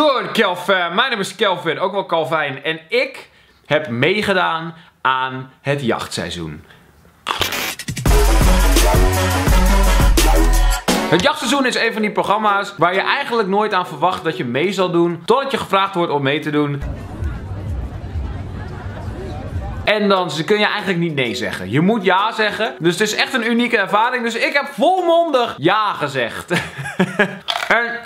Good Kelvin, mijn naam is Kelvin, ook wel Kalvijn. En ik heb meegedaan aan het jachtseizoen. Het jachtseizoen is een van die programma's waar je eigenlijk nooit aan verwacht dat je mee zal doen, totdat je gevraagd wordt om mee te doen. En dan kun je eigenlijk niet nee zeggen. Je moet ja zeggen. Dus het is echt een unieke ervaring. Dus ik heb volmondig ja gezegd. En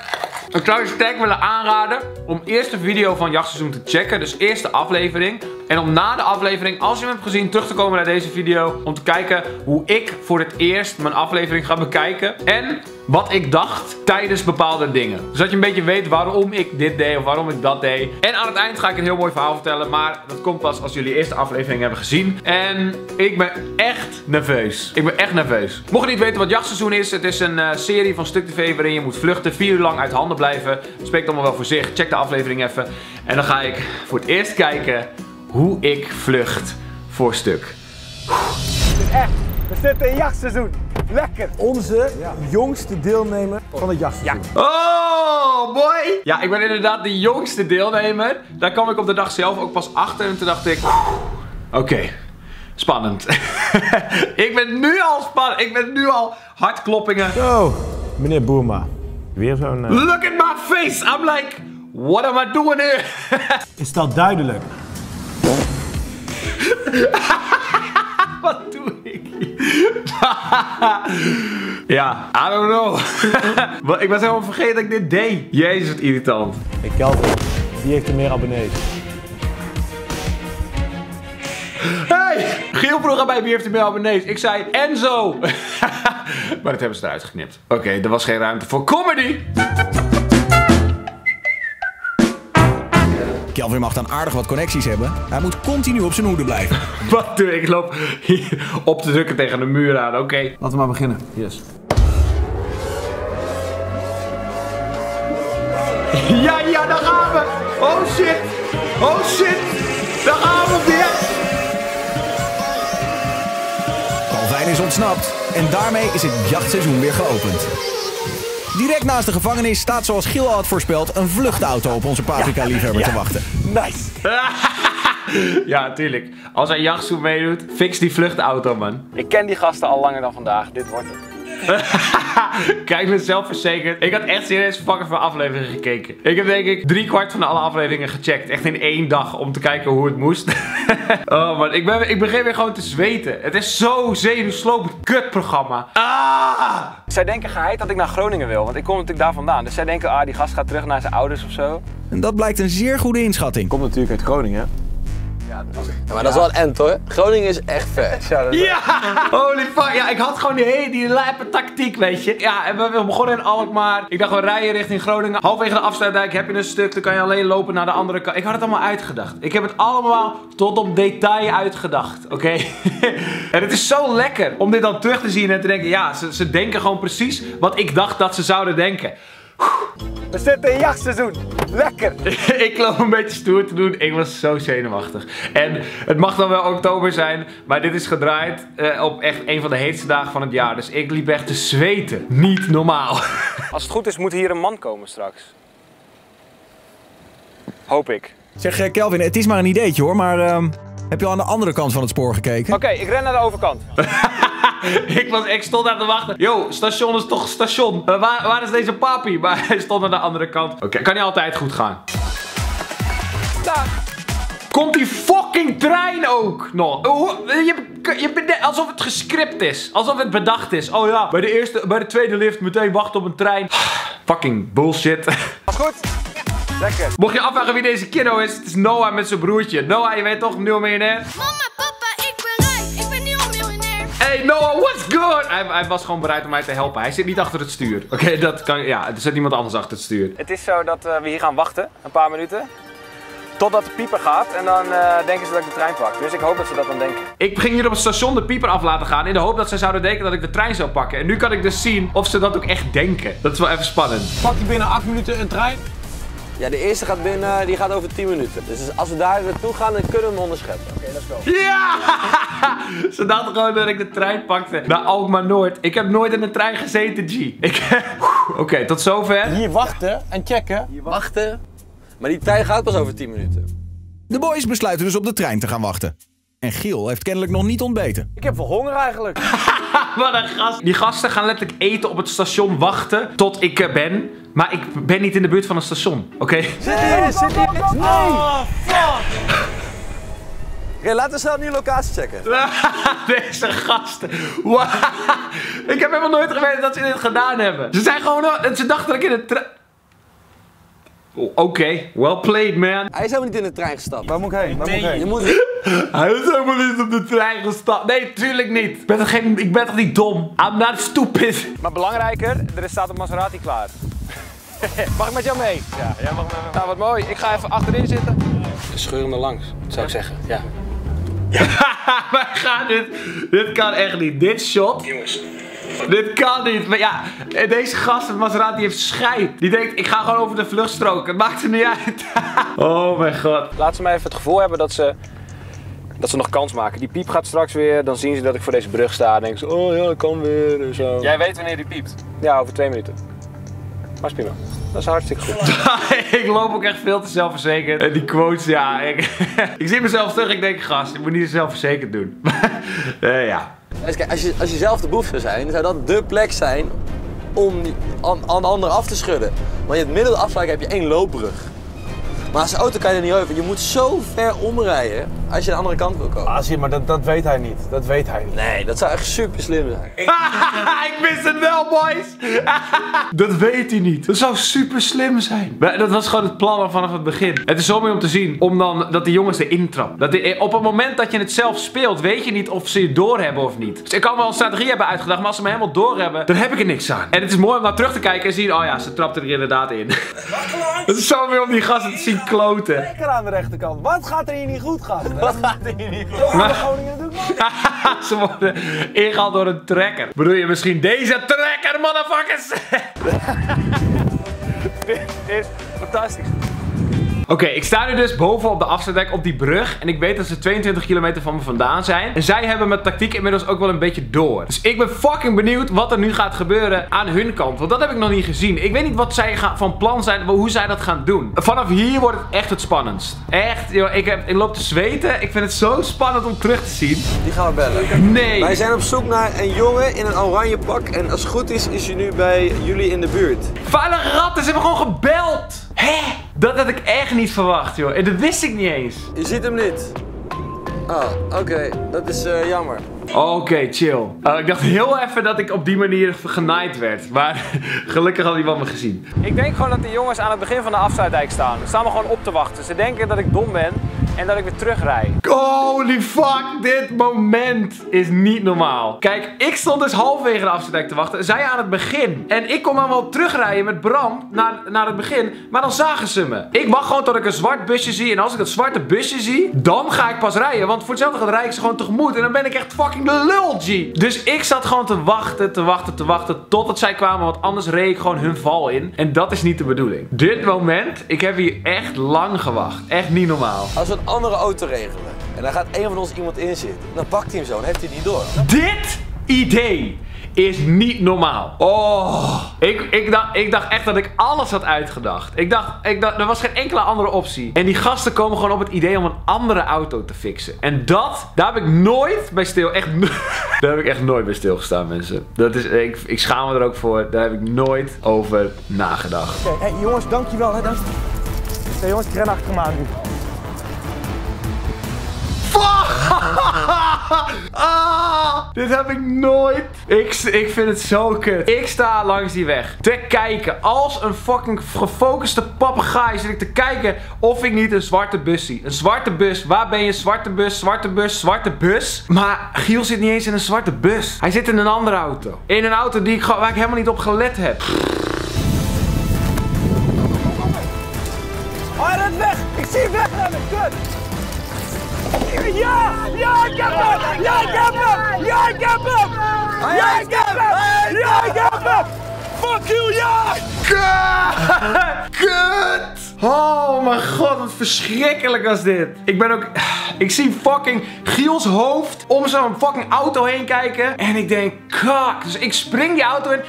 ik zou je sterk willen aanraden om eerst de video van jachtseizoen te checken. Dus eerst de aflevering. En om na de aflevering, als je hem hebt gezien, terug te komen naar deze video. Om te kijken hoe ik voor het eerst mijn aflevering ga bekijken. En wat ik dacht tijdens bepaalde dingen. Zodat je een beetje weet waarom ik dit deed of waarom ik dat deed. En aan het eind ga ik een heel mooi verhaal vertellen. Maar dat komt pas als jullie eerst de aflevering hebben gezien. En ik ben echt nerveus. Mocht je niet weten wat jachtseizoen is. Het is een serie van StukTV waarin je moet vluchten. 4 uur lang uit handen blijven. Spreekt allemaal wel voor zich. Check de aflevering even. En dan ga ik voor het eerst kijken hoe ik vlucht voor stuk. Echt, we zitten in jachtseizoen. Lekker. Onze jongste deelnemer van het jachtseizoen. Ja. Oh, boy. Ja, ik ben inderdaad de jongste deelnemer. Daar kwam ik op de dag zelf ook pas achter. En toen dacht ik, oké. Spannend. Ik ben nu al hartkloppingen. Zo, meneer Boerma. Weer zo'n... Look at my face. I'm like, what am I doing here? Is dat duidelijk? Wat doe ik hier? Ja, I don't know. Ik was helemaal vergeten dat ik dit deed. Jezus, wat irritant. Hey Kelvin, die heeft er meer abonnees. Hey! Giel vroeg erbij, wie heeft er meer abonnees? Ik zei Enzo. Maar dat hebben ze eruit geknipt. Oké, er was geen ruimte voor comedy. Kelvin mag dan aardig wat connecties hebben. Hij moet continu op zijn hoede blijven. Wat doe ik? Ik loop hier op te drukken tegen de muur aan, oké. Laten we maar beginnen. Yes. Ja, ja, daar gaan we. Oh shit. Oh shit. Daar gaan we weer. Kalvijn is ontsnapt. En daarmee is het jachtseizoen weer geopend. Direct naast de gevangenis staat, zoals Giel al had voorspeld, een vluchtauto op onze paprika-liefhebber te wachten. Nice! Ja, tuurlijk. Als hij jachtzoen meedoet, fix die vluchtauto, man. Ik ken die gasten al langer dan vandaag. Dit wordt het. Kijk, ik ben zelfverzekerd. Ik had echt serieus fucking van afleveringen gekeken. Ik heb denk ik 3/4 van alle afleveringen gecheckt. Echt in 1 dag om te kijken hoe het moest. Oh man, ik begin weer gewoon te zweten. Het is zo zenuwslopend kutprogramma. Ah! Zij denken geheid dat ik naar Groningen wil, want ik kom natuurlijk daar vandaan. Dus zij denken, ah, die gast gaat terug naar zijn ouders of zo. En dat blijkt een zeer goede inschatting. Komt natuurlijk uit Groningen. Ja, dat is... ja, maar dat is wel een end hoor. Groningen is echt vet. Ja, is... ja! Holy fuck. Ja, ik had gewoon die lijpe tactiek, weet je. Ja, en we begonnen in Alkmaar. Ik dacht, we rijden richting Groningen. Halverwege de afsluitdijk heb je een stuk. Dan kan je alleen lopen naar de andere kant. Ik had het allemaal uitgedacht. Ik heb het allemaal tot op detail uitgedacht, oké? En het is zo lekker om dit dan terug te zien en te denken, ja, ze denken gewoon precies wat ik dacht dat ze zouden denken. We zitten in jachtseizoen. Lekker! Ik loop een beetje stoer te doen. Ik was zo zenuwachtig. En het mag dan wel oktober zijn, maar dit is gedraaid op echt een van de heetste dagen van het jaar. Dus ik liep echt te zweten. Niet normaal. Als het goed is, moet hier een man komen straks. Hoop ik. Zeg Kelvin, het is maar een ideetje hoor, maar heb je al aan de andere kant van het spoor gekeken? Oké, ik ren naar de overkant. Ik stond daar te wachten. Yo, station is toch station. Waar is deze papi? Maar hij stond aan de andere kant. Oké, kan niet altijd goed gaan. Daar. Komt die fucking trein ook nog? Alsof het gescript is. Alsof het bedacht is. Oh ja, bij de tweede lift meteen wachten op een trein. Fucking bullshit. Goed. Lekker. Mocht je afvragen wie deze kiddo is, het is Noah met zijn broertje. Noah, je weet toch, nieuwe miljonair? Hey Noah, what's good? Hij was gewoon bereid om mij te helpen. Hij zit niet achter het stuur. Oké, dat kan. Ja, er zit niemand anders achter het stuur. Het is zo dat we hier gaan wachten, een paar minuten. Totdat de pieper gaat en dan denken ze dat ik de trein pak. Dus ik hoop dat ze dat dan denken. Ik ging hier op het station de pieper af laten gaan in de hoop dat ze zouden denken dat ik de trein zou pakken. En nu kan ik dus zien of ze dat ook echt denken. Dat is wel even spannend. Pak je binnen 8 minuten een trein? Ja, de eerste gaat binnen, die gaat over 10 minuten. Dus als we daar naartoe gaan, dan kunnen we hem onderscheppen. Oké, let's go. Ja! Ze dachten gewoon dat ik de trein pakte naar Alkmaar Noord. Ik heb nooit in de trein gezeten, G. Oké, tot zover. Hier wachten en checken. Hier wachten. Maar die trein gaat pas over 10 minuten. De boys besluiten dus op de trein te gaan wachten. En Giel heeft kennelijk nog niet ontbeten. Ik heb wel honger eigenlijk. Wat een gast. Die gasten gaan letterlijk eten op het station wachten tot ik er ben. Maar ik ben niet in de buurt van het station, oké? Okay? Zit hier. Nee! Oh, fuck! Okay, laten we snel een nieuwe locatie checken. Deze gasten. Wow. Ik heb helemaal nooit geweten dat ze dit gedaan hebben. Ze zijn gewoon... Ze dachten dat ik in de trein... Oh, oké, well played man. Hij is helemaal niet in de trein gestapt. Waar moet ik heen? Hij is helemaal niet op de trein gestapt. Nee, tuurlijk niet. Ik ben toch niet dom? I'm not stupid. Maar belangrijker, er staat een Maserati klaar. Mag ik met jou mee? Ja, jij mag met me. Nou, wat mooi. Ik ga even achterin zitten. Scheurende langs, zou ik zeggen. Ja. Wij gaan dit... Dit kan echt niet. Dit shot... Jongens. Dit kan niet, maar ja, deze gast van Maserati heeft scheid. Die denkt, ik ga gewoon over de vluchtstrook, het maakt er niet uit. Oh mijn god. Laat ze mij even het gevoel hebben dat ze nog kans maken. Die piep gaat straks weer, dan zien ze dat ik voor deze brug sta en denken ze, oh ja, ik kan weer en zo. Jij weet wanneer die piept? Ja, over 2 minuten. Maar is prima. Dat is hartstikke goed. Ik loop ook echt veel te zelfverzekerd. En die quotes, ja, ik zie mezelf terug, ik denk, gast, ik moet niet zelfverzekerd doen. Ja. Kijk, als je zelf de boef zou zijn, zou dat dé plek zijn om aan de ander af te schudden. Want in het midden van de afslag heb je 1 loopbrug. Maar als auto kan je er niet over. Je moet zo ver omrijden als je de andere kant wil komen. Ah, zie je, maar dat weet hij niet. Dat weet hij niet. Nee, dat zou echt super slim zijn. Ik wist het wel, boys. Dat weet hij niet. Dat zou super slim zijn. Maar dat was gewoon het plan al vanaf het begin. Het is zo mooi om te zien, dat die jongens erin trappen. Op het moment dat je het zelf speelt, weet je niet of ze je doorhebben of niet. Dus ik kan wel een strategie hebben uitgedacht, maar als ze me helemaal doorhebben, dan heb ik er niks aan. En het is mooi om naar terug te kijken en zien, oh ja, ze trapten er inderdaad in. Het is zo mooi om die gasten te zien. Kloten. Lekker aan de rechterkant. Wat gaat er hier niet goed, gasten? Wat gaat er hier niet goed? Maar... Ze worden ingehaald door een trekker. Bedoel je misschien deze trekker, motherfuckers? Dit is fantastisch. Oké, ik sta nu dus boven op de afzetdek op die brug. En ik weet dat ze 22 kilometer van me vandaan zijn. En zij hebben mijn tactiek inmiddels ook wel een beetje door. Dus ik ben fucking benieuwd wat er nu gaat gebeuren aan hun kant. Want dat heb ik nog niet gezien. Ik weet niet wat zij van plan zijn, hoe zij dat gaan doen. Vanaf hier wordt het echt het spannendst. Echt, joh, ik loop te zweten. Ik vind het zo spannend om terug te zien. Die gaan we bellen. Nee. Wij zijn op zoek naar een jongen in een oranje pak. En als het goed is hij nu bij jullie in de buurt. Vuile ratten, ze hebben gewoon gebeld. Hé? Dat had ik echt niet verwacht, joh. En dat wist ik niet eens. Je ziet hem niet. Ah, oké. Dat is jammer. Oké, chill. Ik dacht heel even dat ik op die manier genaaid werd. Maar gelukkig had iemand me gezien. Ik denk gewoon dat de jongens aan het begin van de afsluitdijk staan. Ze staan me gewoon op te wachten. Ze denken dat ik dom ben en dat ik weer terugrij. Holy fuck, dit moment is niet normaal. Kijk, ik stond dus halverwege de afsluitdijk te wachten. Zij aan het begin. En ik kon dan wel terugrijden met Bram naar het begin. Maar dan zagen ze me. Ik wacht gewoon tot ik een zwart busje zie. En als ik dat zwarte busje zie, dan ga ik pas rijden. Want voor hetzelfde gaat rijden ze gewoon tegemoet. En dan ben ik echt fucking de lul, G. Dus ik zat gewoon te wachten totdat zij kwamen, want anders reed ik gewoon hun val in. En dat is niet de bedoeling. Dit moment, ik heb hier echt lang gewacht. Echt niet normaal. Als we een andere auto regelen en daar gaat één van ons iemand in zitten, dan pakt hij hem zo en heeft hij het niet door. Dit idee is niet normaal. Oh, ik dacht echt dat ik alles had uitgedacht. Ik dacht, er was geen enkele andere optie. En die gasten komen gewoon op het idee om een andere auto te fixen. En daar heb ik nooit bij stil, echt daar heb ik echt nooit bij stilgestaan, mensen. Dat is, ik schaam me er ook voor, daar heb ik nooit over nagedacht. Oké, hey, jongens, dankjewel. Hè, dankjewel. Nee, jongens, ik ren achter me aan nu. Ah, dit heb ik nooit. Ik vind het zo kut. Ik sta langs die weg te kijken. Als een fucking gefocuste papegaai zit ik te kijken of ik niet een zwarte bus zie. Een zwarte bus. Waar ben je? Zwarte bus, zwarte bus, zwarte bus. Maar Giel zit niet eens in een zwarte bus. Hij zit in een andere auto. In een auto waar ik helemaal niet op gelet heb. Oh, hij rent weg. Ik zie hem wegrennen. Kut. Ja, ik heb hem! Fuck you, ja! Kut! Oh mijn god, wat verschrikkelijk was dit. Ik ben ook... Ik zie fucking Giels hoofd om zo'n fucking auto heen kijken. En ik denk, kak. Dus ik spring die auto in.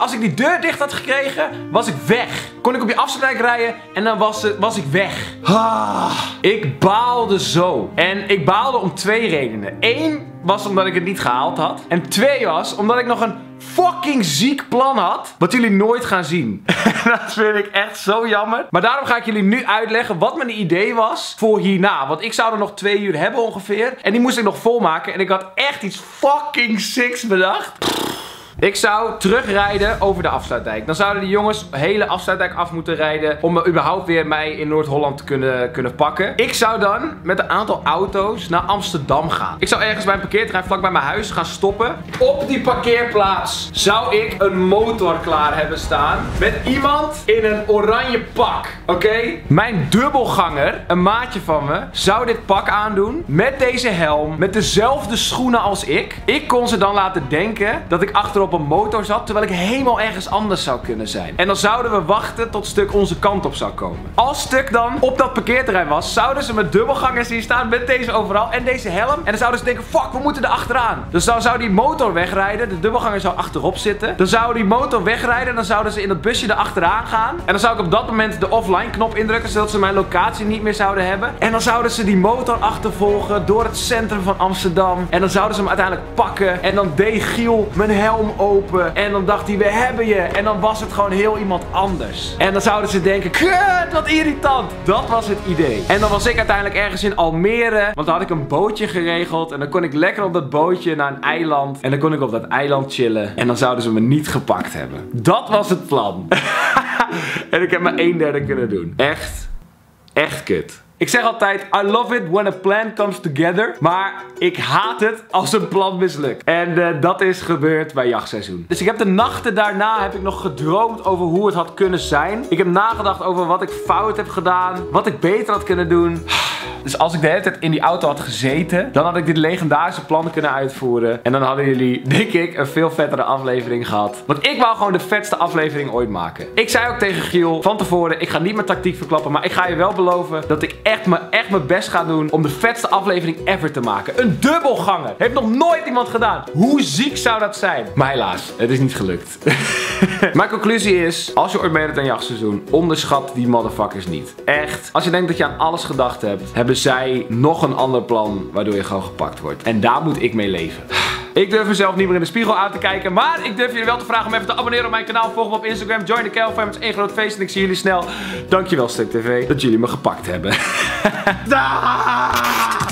Als ik die deur dicht had gekregen, was ik weg. Kon ik op die afsluitdijk rijden en dan was ik weg. Ah, ik baalde zo. En ik baalde om twee redenen. Eén was omdat ik het niet gehaald had. En twee was omdat ik nog een fucking ziek plan had, wat jullie nooit gaan zien. Dat vind ik echt zo jammer. Maar daarom ga ik jullie nu uitleggen wat mijn idee was voor hierna. Want ik zou er nog 2 uur hebben ongeveer. En die moest ik nog volmaken. En ik had echt iets fucking sicks bedacht. Ik zou terugrijden over de afsluitdijk. Dan zouden die jongens de hele afsluitdijk af moeten rijden om überhaupt weer mij in Noord-Holland te kunnen pakken. Ik zou dan met een aantal auto's naar Amsterdam gaan. Ik zou ergens bij een parkeerterrein vlak bij mijn huis gaan stoppen. Op die parkeerplaats zou ik een motor klaar hebben staan met iemand in een oranje pak. Oké? Mijn dubbelganger, een maatje van me, zou dit pak aandoen met deze helm, met dezelfde schoenen als ik. Ik kon ze dan laten denken dat ik achterop een motor zat, terwijl ik helemaal ergens anders zou kunnen zijn. En dan zouden we wachten tot Stuk onze kant op zou komen. Als Stuk dan op dat parkeerterrein was, zouden ze met dubbelgangers hier staan, met deze overal en deze helm. En dan zouden ze denken, fuck, we moeten er achteraan. Dus dan zou die motor wegrijden, de dubbelganger zou achterop zitten. Dan zou die motor wegrijden en dan zouden ze in dat busje er achteraan gaan. En dan zou ik op dat moment de offline knop indrukken, zodat ze mijn locatie niet meer zouden hebben. En dan zouden ze die motor achtervolgen door het centrum van Amsterdam. En dan zouden ze hem uiteindelijk pakken. En dan deed Giel mijn helm open. En dan dacht hij, we hebben je. En dan was het gewoon heel iemand anders. En dan zouden ze denken, kut, wat irritant. Dat was het idee. En dan was ik uiteindelijk ergens in Almere. Want dan had ik een bootje geregeld. En dan kon ik lekker op dat bootje naar een eiland. En dan kon ik op dat eiland chillen. En dan zouden ze me niet gepakt hebben. Dat was het plan. En ik heb maar 1/3 kunnen doen. Echt, echt kut. Ik zeg altijd, I love it when a plan comes together. Maar ik haat het als een plan mislukt. En dat is gebeurd bij jachtseizoen. Dus ik heb de nachten daarna nog gedroomd over hoe het had kunnen zijn. Ik heb nagedacht over wat ik fout heb gedaan. Wat ik beter had kunnen doen. Dus als ik de hele tijd in die auto had gezeten, dan had ik dit legendarische plan kunnen uitvoeren. En dan hadden jullie, denk ik, een veel vettere aflevering gehad. Want ik wou gewoon de vetste aflevering ooit maken. Ik zei ook tegen Giel van tevoren, ik ga niet mijn tactiek verklappen. Maar ik ga je wel beloven dat ik echt mijn best ga doen om de vetste aflevering ever te maken. Een dubbelganger. Heeft nog nooit iemand gedaan. Hoe ziek zou dat zijn? Maar helaas, het is niet gelukt. Mijn conclusie is, als je ooit meedoet aan jachtseizoen, onderschat die motherfuckers niet. Echt. Als je denkt dat je aan alles gedacht hebt, hebben zij nog een ander plan waardoor je gewoon gepakt wordt. En daar moet ik mee leven. Ik durf mezelf niet meer in de spiegel aan te kijken, maar ik durf jullie wel te vragen om even te abonneren op mijn kanaal. Volg me op Instagram, join de Kalfam, het is één groot feest en ik zie jullie snel. Dankjewel StukTV dat jullie me gepakt hebben.